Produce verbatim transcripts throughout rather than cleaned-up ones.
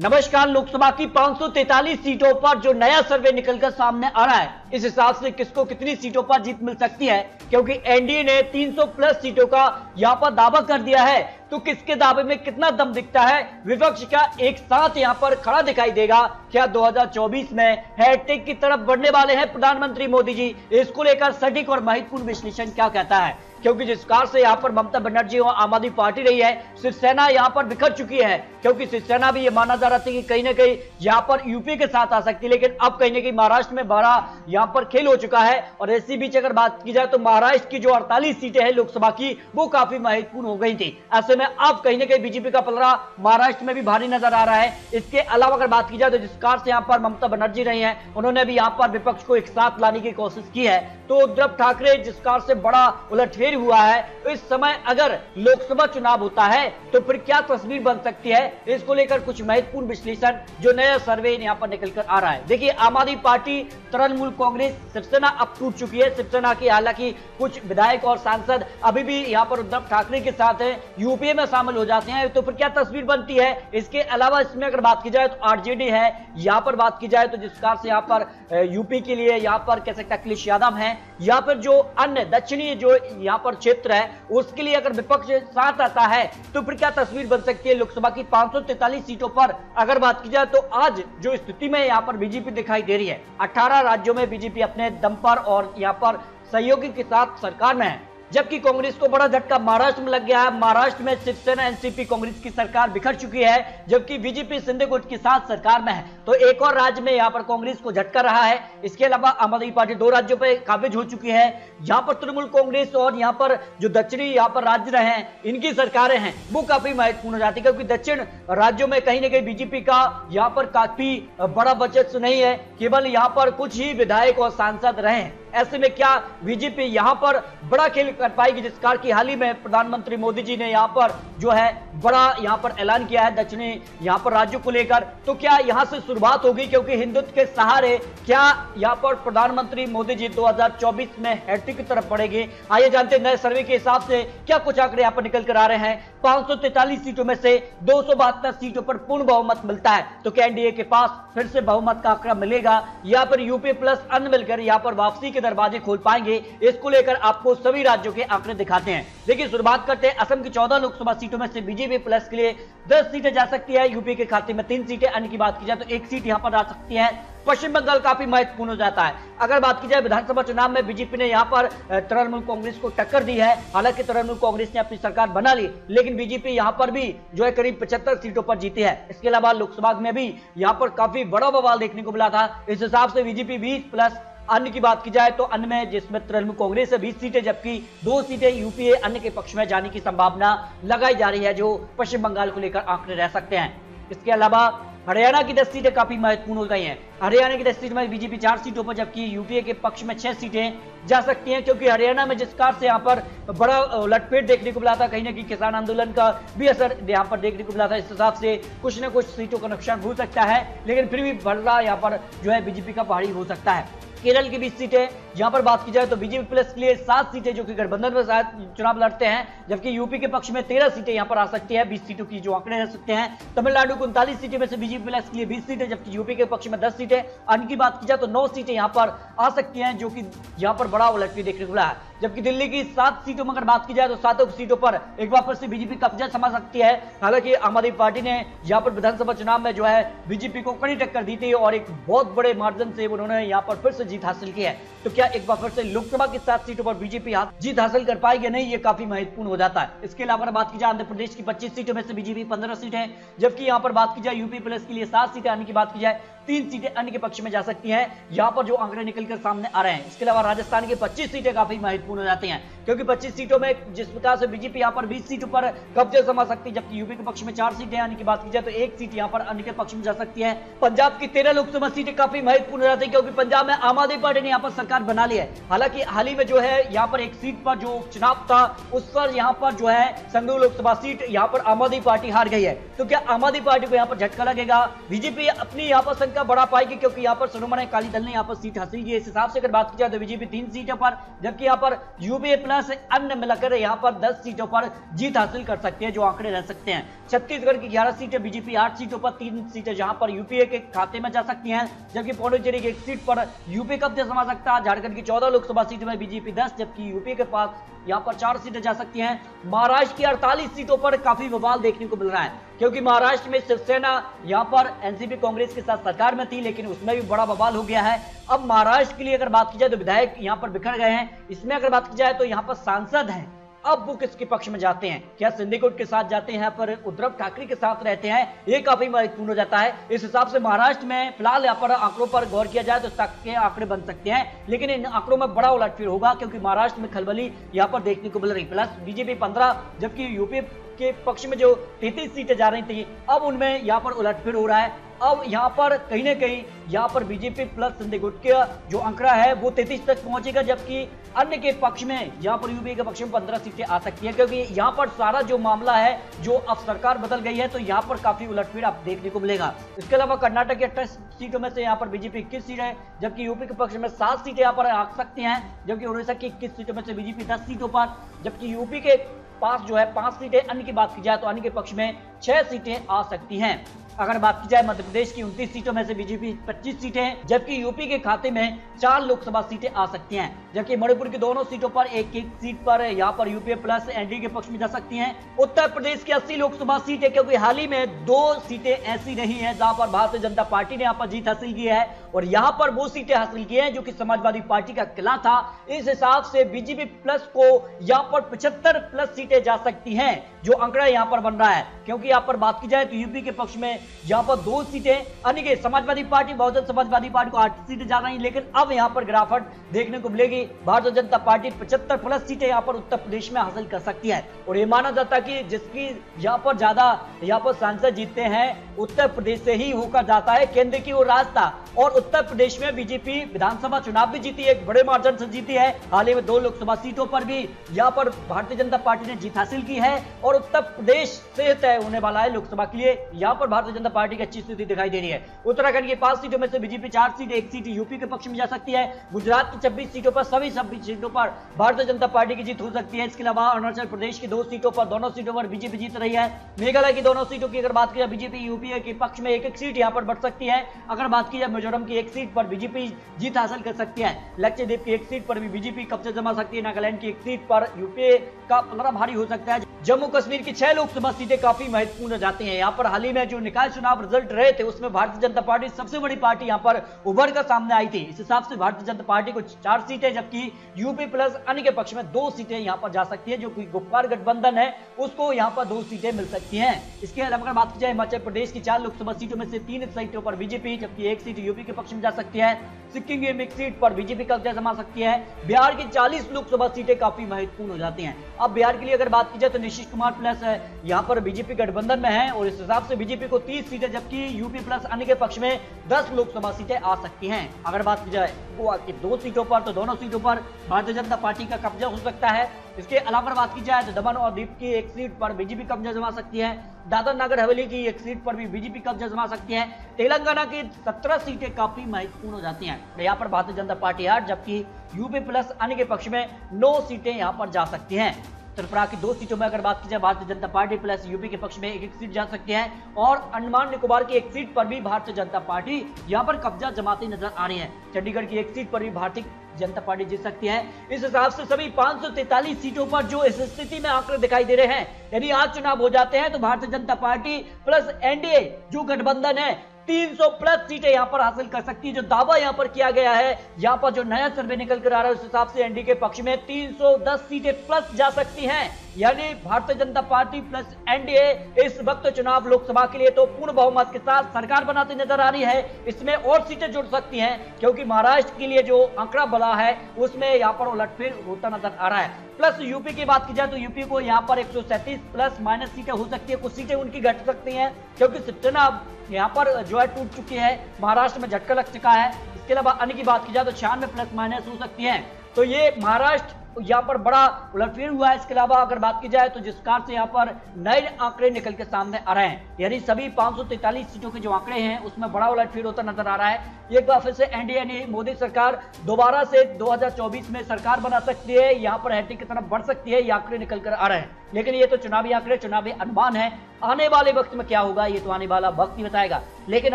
नमस्कार। लोकसभा की पाँच सौ तैंतालीस सीटों पर जो नया सर्वे निकलकर सामने आ रहा है, इस हिसाब से किसको कितनी सीटों पर जीत मिल सकती है, क्योंकि एनडीए ने तीन सौ प्लस सीटों का यहाँ पर दावा कर दिया है। तो किसके दावे में कितना दम दिखता है, विपक्ष का एक साथ यहाँ पर खड़ा दिखाई देगा। क्या दो हज़ार चौबीस में हैट्रिक की तरफ बढ़ने वाले हैं प्रधानमंत्री मोदी जी? इसको लेकर सटीक और महत्वपूर्ण विश्लेषण क्या कहता है, क्योंकि जिस कार से यहाँ पर ममता बनर्जी और आम आदमी पार्टी रही है, शिवसेना यहाँ पर बिखर चुकी है। क्योंकि शिवसेना भी ये माना जा रहा था कि कहीं ना कहीं यहाँ पर यूपी के साथ आ सकती है, लेकिन अब कहीं ना कहीं महाराष्ट्र में भरा यहाँ पर खेल हो चुका है। और इसी बीच अगर बात की जाए तो महाराष्ट्र की जो अड़तालीस सीटें हैं लोकसभा की, वो काफी महत्वपूर्ण हो गई थी। ऐसे में अब कहीं ना कहीं बीजेपी का पलड़ा महाराष्ट्र में भी भारी नजर आ रहा है। इसके अलावा अगर बात की जाए तो जिस कार से यहाँ पर ममता बनर्जी रही है, उन्होंने भी यहाँ पर विपक्ष को एक साथ लाने की कोशिश की है। तो उद्धव ठाकरे जिस कार से बड़ा उलटफेर हुआ है, इस समय अगर लोकसभा चुनाव होता है तो फिर क्या तस्वीर बन सकती है, इसको लेकर कुछ महत्वपूर्ण विश्लेषण जो नया सर्वे यहाँ पर निकलकर आ रहा है। देखिए, आम आदमी पार्टी, तृणमूल कांग्रेस, शिवसेना अब टूट चुकी है। शिवसेना की हालांकि कुछ विधायक और सांसद अभी भी यहाँ पर उद्धव ठाकरे के साथ है, यूपीए में शामिल हो जाते हैं, तो फिर क्या तस्वीर बनती है। इसके अलावा इसमें अगर बात की जाए तो आरजेडी है, यहाँ पर बात की जाए तो जिस कार से यहाँ पर यूपी के लिए यहाँ पर कह सकता अखिलेश यादव है, यहाँ पर जो अन्य दक्षिणी जो यहाँ पर क्षेत्र है उसके लिए अगर विपक्ष साथ आता है तो फिर क्या तस्वीर बन सकती है लोकसभा की पाँच सौ तैंतालीस सीटों पर। अगर बात की जाए तो आज जो स्थिति में यहाँ पर बीजेपी दिखाई दे रही है, अठारह राज्यों में बीजेपी अपने दम पर और यहाँ पर सहयोगी के साथ सरकार में है, जबकि कांग्रेस को बड़ा झटका महाराष्ट्र में लग गया है। महाराष्ट्र में शिवसेना, एनसीपी, कांग्रेस की सरकार बिखर चुकी है, जबकि बीजेपी शिंदे गुट के साथ सरकार में है, तो एक और राज्य में यहाँ पर कांग्रेस को झटका रहा है। इसके अलावा आम आदमी पार्टी दो राज्यों पर काबिज हो चुकी है। यहाँ पर तृणमूल कांग्रेस और यहाँ पर जो दक्षिणी यहाँ पर राज्य रहे हैं, इनकी सरकारें हैं, वो काफी महत्वपूर्ण हो जाती है, क्योंकि दक्षिण राज्यों में कहीं ना कहीं बीजेपी का यहाँ पर काफी बड़ा वर्चस्व नहीं है, केवल यहाँ पर कुछ ही विधायक और सांसद रहे हैं। ऐसे में क्या बीजेपी यहाँ पर बड़ा खेल कर पाएगी, जिस कार की हाल ही में प्रधानमंत्री मोदी जी ने यहाँ पर जो है बड़ा यहाँ पर ऐलान किया है दक्षिणी यहाँ पर राज्यों को लेकर। तो क्या यहाँ से शुरुआत होगी, क्योंकि हिंदुत्व के सहारे क्या यहाँ पर प्रधानमंत्री मोदी जी दो हज़ार चौबीस में हैट्रिक की तरफ बढ़ेंगे? आइए जानते हैं नए सर्वे के हिसाब से क्या कुछ आंकड़े यहाँ पर निकल कर आ रहे हैं। पांच सौ तैंतालीस सीटों में से दो सौ बहत्तर सीटों पर पूर्ण बहुमत मिलता है, तो क्या एनडीए के पास फिर से बहुमत का आंकड़ा मिलेगा, या फिर यूपी प्लस अन्य मिलकर यहाँ पर वापसी के दरवाजे खोल पाएंगे? इसको लेकर आपको सभी राज्यों के आंकड़े दिखाते हैं। देखिए, शुरुआत करते हैं असम की चौदह लोकसभा सीटों में से बीजेपी प्लस के लिए दस सीटें जा सकती है, यूपी के खाते में तीन सीटें, अन्य की बात की जाए तो एक सीट यहाँ पर आ सकती है। पश्चिम बंगाल काफी महत्वपूर्ण हो जाता है। अगर बात की जाए विधानसभा चुनाव में बीजेपी ने यहाँ पर तृणमूल कांग्रेस को टक्कर दी है, हालांकि तृणमूल कांग्रेस ने अपनी सरकार बना ली, लेकिन बीजेपी यहाँ पर भी जो है करीब पचहत्तर सीटों पर जीती है। इसके अलावा लोकसभा में भी यहाँ पर काफी बड़ा बवाल देखने को मिला था। इस हिसाब से बीजेपी बीस प्लस, अन्य की बात की जाए तो अन्य में जिसमें तृणमूल कांग्रेस से बीस सीटें, जबकि दो सीटें यूपीए अन्य के पक्ष में जाने की संभावना लगाई जा रही है, जो पश्चिम बंगाल को लेकर आंकड़े रह सकते हैं। इसके अलावा हरियाणा की दस सीटें काफी महत्वपूर्ण हो गई हैं। हरियाणा की दस सीट में बीजेपी चार सीटों पर, जबकि यूपीए के पक्ष में छह सीटें जा सकती हैं, क्योंकि हरियाणा में जिस कार से यहाँ पर बड़ा उलटफेर देखने को मिला था, कहीं ना कहीं किसान आंदोलन का भी असर यहाँ पर देखने को मिला था। इस हिसाब से कुछ न कुछ सीटों का नुकसान हो सकता है, लेकिन फिर भी बड़ा यहाँ पर जो है बीजेपी का पहाड़ी हो सकता है। केरल की बीस सीटें, यहाँ पर बात की जाए तो बीजेपी प्लस के लिए सात सीटें, जो कि गठबंधन में शायद चुनाव लड़ते हैं, जबकि यूपी के पक्ष में तेरह सीटें यहाँ पर आ सकती है, बीस सीटों की जो आंकड़े रह सकते हैं। तमिलनाडु को उनतालीस सीटें में से बीजेपी प्लस के लिए बीस सीटें, जबकि यूपी के पक्ष में दस सीटें, अन्य की बात की जाए तो नौ सीटें यहाँ पर आ सकती हैं, जो कि यहाँ पर बड़ा उलटफेर देखने को मिला है। जबकि दिल्ली की सात सीटों में अगर बात की जाए तो सातों सीटों पर एक बार फिर से बीजेपी कब्जा समा सकती है। हालांकि आम आदमी पार्टी ने यहाँ पर विधानसभा चुनाव में जो है बीजेपी को कड़ी टक्कर दी थी और एक बहुत बड़े मार्जिन से उन्होंने यहाँ पर फिर से जीत हासिल की है। तो क्या एक बार फिर से लोकसभा की सात सीटों पर बीजेपी जीत हासिल कर पाएगी नहीं, ये काफी महत्वपूर्ण हो जाता है। इसके अलावा बात की जाए आंध्र प्रदेश की पच्चीस सीटों में से बीजेपी पंद्रह सीटें है, जबकि यहाँ पर बात की जाए यूपी प्लस के लिए सात सीटें, अन्य की बात की जाए तीन सीटें अन्य के पक्ष में जा सकती हैं, यहाँ पर जो आंकड़े निकलकर सामने आ रहे हैं। इसके अलावा राजस्थान की पच्चीस सीटें काफी महत्वपूर्ण हो जाती हैं, क्योंकि पच्चीस सीटों में जिस प्रकार से बीजेपी यहाँ पर बीस सीटों पर कब्जा जमा सकती है, जबकि यूपी के पक्ष में चार सीटें, अन्य की बात की जाए तो एक सीट यहाँ पर अन्य के पक्ष में जा सकती है। पंजाब की तेरह लोकसभा सीटें काफी महत्वपूर्ण हो जाती है, क्योंकि पंजाब में आम आदमी पार्टी ने यहाँ पर सरकार बना लिया है। हालांकि हाल ही में जो है यहाँ पर एक सीट पर जो चुनाव था उस पर यहाँ पर जो है संगरूर लोकसभा सीट यहाँ पर आम आदमी पार्टी हार गई है। तो क्या आम आदमी पार्टी को यहाँ पर झटका लगेगा? बीजेपी अपनी यहाँ पर संख्या बढ़ा पाएगी? क्योंकि यहाँ पर शिरोमणि अकाली दल ने यहाँ पर सीट हासिल की है। इस हिसाब से अगर बात की जाए तो बीजेपी तीन सीटों पर, जबकि यहाँ पर यूपीए प्लस अन्य मिलाकर यहाँ पर दस सीटों पर जीत हासिल कर सकते हैं, जो आंकड़े रह सकते हैं। छत्तीसगढ़ की ग्यारह सीटें, बीजेपी आठ सीटों पर, तीन सीटें जहां पर यूपीए के खाते में जा सकती हैं, जबकि पौडुचेरी की एक सीट पर यूपी कब्जा समा सकता है। झारखंड की चौदह लोकसभा सीटों में बीजेपी दस, जबकि यूपी के पास यहाँ पर चार सीटें जा सकती हैं। महाराष्ट्र की अड़तालीस सीटों पर काफी बवाल देखने को मिल रहा है, क्योंकि महाराष्ट्र में शिवसेना यहाँ पर एनसीपी कांग्रेस के साथ सरकार में थी, लेकिन उसमें भी बड़ा बवाल हो गया है। अब महाराष्ट्र के लिए अगर बात की जाए तो विधायक यहाँ पर बिखर गए हैं। इसमें अगर बात की जाए तो यहाँ पर सांसद हैं, अब वो किसके पक्ष में जाते हैं, क्या सिंधिकुट के साथ जाते हैं पर उद्धव ठाकरे के साथ रहते हैं, ये काफी महत्वपूर्ण हो जाता है। इस हिसाब से महाराष्ट्र में फिलहाल यहाँ पर आंकड़ों पर गौर किया जाए तो तक के आंकड़े बन सकते हैं, लेकिन इन आंकड़ों में बड़ा उलटफेर होगा, क्योंकि महाराष्ट्र में खलबली यहाँ पर देखने को मिल रही। प्लस बीजेपी पंद्रह, जबकि यूपी के पक्ष में जो तैंतीस सीटें जा रही थी, अब उनमें यहाँ पर उलटफेर हो रहा है। अब यहाँ पर कहीं ना कहीं यहाँ पर बीजेपी प्लस सिंधी गुट का जो आंकड़ा है वो तैंतीस तक पहुंचेगा, जबकि अन्य के पक्ष में यहाँ पर यूपी के पक्ष में पंद्रह सीटें आ सकती है, क्योंकि यहाँ पर सारा जो मामला है, जो अब सरकार बदल गई है, तो यहाँ पर काफी उलटफेर आप देखने को मिलेगा। इसके अलावा कर्नाटक की अट्ठाईस सीटों में से यहाँ पर बीजेपी इक्कीस सीट है, जबकि यूपी के पक्ष में सात सीटें यहाँ पर आ सकती हैं, जबकि उड़ीसा की इक्कीस सीटों में से बीजेपी दस सीटों पर, जबकि यूपी के पास जो है पांच सीटें, अन्य की बात की जाए तो अन्य के पक्ष में छह सीटें आ सकती हैं। अगर बात की जाए मध्य प्रदेश की उनतीस सीटों में से बीजेपी पच्चीस सीटें, जबकि यूपी के खाते में चार लोकसभा सीटें आ सकती हैं, जबकि मणिपुर की दोनों सीटों पर एक एक सीट पर यहाँ पर यूपीए प्लस एनडीए के पक्ष में जा सकती हैं। उत्तर प्रदेश की अस्सी लोकसभा सीटें, क्योंकि हाल ही में दो सीटें ऐसी रही हैं जहाँ पर भारतीय जनता पार्टी ने यहाँ पर जीत हासिल की है, और यहाँ पर वो सीटें हासिल की हैं जो कि समाजवादी पार्टी का किला था। इस हिसाब से बीजेपी प्लस को यहाँ पर पचहत्तर प्लस सीटें जा सकती है, जो आंकड़ा यहाँ पर बन रहा है, क्योंकि यहाँ पर बात की जाए तो यूपी के पक्ष में यहाँ पर दो सीटें, अन्य के समाजवादी पार्टी बहुजन समाजवादी पार्टी को आठ सीटें जा रही हैं, लेकिन अब यहाँ पर गिरावट देखने को मिलेगी। भारतीय जनता पार्टी पचहत्तर प्लस सीटें यहाँ पर उत्तर प्रदेश में हासिल कर सकती है, और ये माना जाता है कि जिसकी यहाँ पर ज्यादा यहाँ पर सांसद जीतते हैं उत्तर प्रदेश से ही होकर जाता है केंद्र की ओर रास्ता। और उत्तर प्रदेश में बीजेपी विधानसभा चुनाव भी जीती है, एक बड़े मार्जिन से जीती है। हाल ही में दो लोकसभा सीटों पर भी यहाँ पर भारतीय जनता पार्टी ने जीत हासिल की है, और उत्तर प्रदेश से तय होने वाला है लोकसभा के लिए। यहाँ पर भारतीय जनता पार्टी की अच्छी स्थिति दिखाई दे रही है। उत्तराखंड की पांच सीटों में से बीजेपी चार सीट, एक सीट यूपी के पक्ष में जा सकती है। गुजरात की छब्बीस सीटों पर, सभी छब्बीस सीटों पर भारतीय जनता पार्टी की जीत हो सकती है। इसके अलावा अरुणाचल प्रदेश की दो सीटों पर, दोनों सीटों पर बीजेपी जीत रही है। मेघालय की दोनों सीटों की अगर बात की जाए, बीजेपी यूपीए के पक्ष में एक एक सीट यहाँ पर बढ़ सकती है। अगर बात की जाए मिजोरम की एक सीट पर बीजेपी जीत हासिल कर सकती है। लक्षद्वीप की एक सीट पर भी बीजेपी कब्जा जमा सकती है। नागालैंड की एक सीट पर यूपीए का पलड़ा भारी हो सकता है। जम्मू कश्मीर की छह लोकसभा सीटें काफी महत्वपूर्ण हो जाती हैं। यहाँ पर हाल ही में जो निकाय चुनाव रिजल्ट रहे थे उसमें भारतीय जनता पार्टी सबसे बड़ी पार्टी यहाँ पर उभर कर सामने आई थी। इस हिसाब से भारतीय जनता पार्टी को चार सीटें, जबकि यूपी प्लस अन्य के पक्ष में दो सीटें यहाँ पर जा सकती है, जो कि गुप्कार गठबंधन है उसको यहाँ पर दो सीटें मिल सकती है। इसके अलावा अगर बात की जाए हिमाचल प्रदेश की चार लोकसभा सीटों में से तीन सीटों पर बीजेपी, जबकि एक सीट यूपी के पक्ष में जा सकती है। सिक्किम की एक सीट पर बीजेपी कब्जा जमा सकती है। बिहार की चालीस लोकसभा सीटें काफी महत्वपूर्ण हो जाती हैं। अब बिहार के लिए अगर बात की जाए तो नीतीश कुमार प्लस यहाँ पर बीजेपी गठबंधन में है, और इस हिसाब से बीजेपी को तीस सीटें, जबकि यूपी प्लस अन्य के पक्ष में दस लोकसभा सीटें आ सकती हैं। अगर बात की जाए गोवा की दो सीटों पर, तो दोनों सीटों पर भारतीय जनता पार्टी का कब्जा हो सकता है। इसके अलावा बात की जाए तो दमन और दीव की एक सीट पर बीजेपी कब्जा जमा सकती है। दादरा नगर हवेली की एक सीट पर भी बीजेपी कब्जा जमा सकती है। तेलंगाना की सत्रह सीटें काफी महत्वपूर्ण हो जाती हैं। यहाँ पर भारतीय जनता पार्टी आठ, जबकि यूपी प्लस अन्य के पक्ष में नौ सीटें यहाँ पर जा सकती हैं। त्रिपुरा की दो सीटों में अगर बात की जाए, Bharatiya Janata party plus UP के पक्ष में एक एक सीट जा सकती है, और अंडमान निकोबार की एक सीट पर भी भारतीय जनता पार्टी यहाँ पर कब्जा जमाती नजर आ रही है। चंडीगढ़ की एक सीट पर भी भारतीय जनता पार्टी जीत सकती है। इस हिसाब से सभी पांच सौ तैंतालीस सीटों पर जो इस स्थिति में आंकड़े दिखाई दे रहे हैं, यदि आज चुनाव हो जाते हैं तो Bharatiya Janata party plus NDA जो गठबंधन है तीन सौ प्लस सीटें यहाँ पर हासिल कर सकती है। जो दावा यहाँ पर किया गया है, यहाँ पर जो नया सर्वे निकल कर आ रहा है उस हिसाब से एनडीए के पक्ष में तीन सौ दस सीटें प्लस जा सकती हैं। यानी Bharatiya Janata party plus NDA इस वक्त चुनाव लोकसभा के लिए तो पूर्ण बहुमत के साथ सरकार बनाती नजर आ रही है। इसमें और सीटें जुड़ सकती हैं, क्योंकि महाराष्ट्र के लिए जो आंकड़ा बना है उसमें यहाँ पर उलटफेर होता नजर आ रहा है। प्लस यूपी की बात की जाए तो यूपी को यहाँ पर एक सौ सैंतीस प्लस माइनस सीटें हो सकती है। कुछ सीटें उनकी घट सकती हैं, क्योंकि शिवसेना यहाँ पर जो है टूट चुकी है, महाराष्ट्र में झटका लग चुका है। इसके अलावा अन्य की बात की जाए तो छियानवे प्लस माइनस हो सकती है। तो ये महाराष्ट्र यहाँ पर बड़ा उलटफेर हुआ है। इसके अलावा अगर बात की जाए तो जिस कारण से यहाँ पर नए आंकड़े निकल के सामने आ रहे हैं, यानी सभी पाँच सौ तैंतालीस सीटों के जो आंकड़े हैं उसमें बड़ा उलटफेर होता नजर आ रहा है। एक बार फिर से एनडीए ने मोदी सरकार दोबारा से दो हज़ार चौबीस में सरकार बना सकती है, यहाँ पर हेटिंग की तरफ बढ़ सकती है, ये आंकड़े निकल कर आ रहे हैं। लेकिन ये तो चुनावी आंकड़े, चुनावी अनुमान है। आने वाले वक्त में क्या होगा ये तो आने वाला वक्त ही बताएगा। लेकिन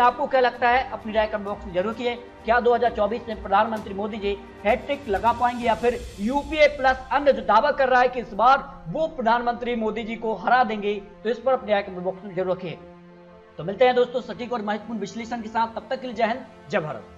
आपको क्या लगता है अपनी राय कमेंट बॉक्स में जरूर किए। क्या दो हज़ार चौबीस में प्रधानमंत्री मोदी जी हैट्रिक लगा पाएंगे या फिर यूपीए प्लस अन्य जो दावा कर रहा है कि इस बार वो प्रधानमंत्री मोदी जी को हरा देंगे, तो इस पर अपनी राय कमेंट बॉक्स में जरूर रखिए। तो मिलते हैं दोस्तों सटीक और महत्वपूर्ण विश्लेषण के साथ, तब तक के लिए जय हिंद, जय भारत।